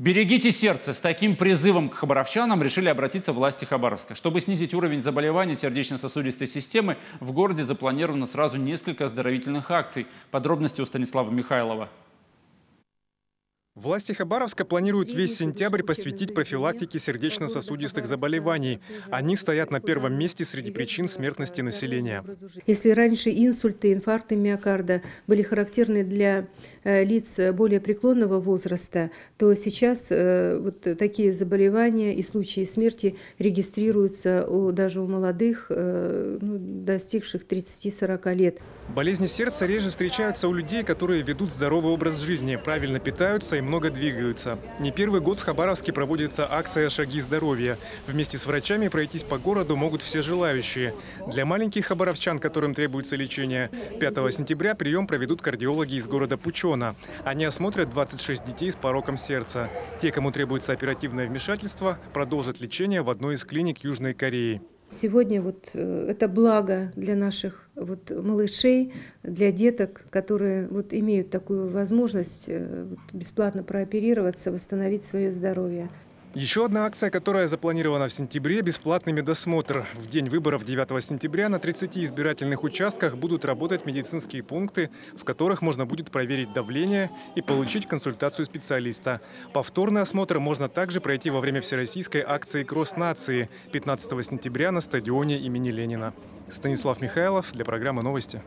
Берегите сердце. С таким призывом к хабаровчанам решили обратиться власти Хабаровска. Чтобы снизить уровень заболеваний сердечно-сосудистой системы, в городе запланировано сразу несколько оздоровительных акций. Подробности у Станислава Михайлова. Власти Хабаровска планируют весь сентябрь посвятить профилактике сердечно-сосудистых заболеваний. Они стоят на первом месте среди причин смертности населения. Если раньше инсульты, инфаркты миокарда были характерны для лиц более преклонного возраста, то сейчас вот такие заболевания и случаи смерти регистрируются даже у молодых, достигших 30-40 лет. Болезни сердца реже встречаются у людей, которые ведут здоровый образ жизни, правильно питаются и много двигаются. Не первый год в Хабаровске проводится акция «Шаги здоровья». Вместе с врачами пройтись по городу могут все желающие. Для маленьких хабаровчан, которым требуется лечение, 5 сентября прием проведут кардиологи из города Пучона. Они осмотрят 26 детей с пороком сердца. Те, кому требуется оперативное вмешательство, продолжат лечение в одной из клиник Южной Кореи. Сегодня вот это благо для наших малышей, для деток, которые имеют такую возможность бесплатно прооперироваться, восстановить свое здоровье. Еще одна акция, которая запланирована в сентябре – бесплатный медосмотр. В день выборов 9 сентября на 30 избирательных участках будут работать медицинские пункты, в которых можно будет проверить давление и получить консультацию специалиста. Повторный осмотр можно также пройти во время всероссийской акции «Кросс-нации» 15 сентября на стадионе имени Ленина. Станислав Михайлов для программы «Новости».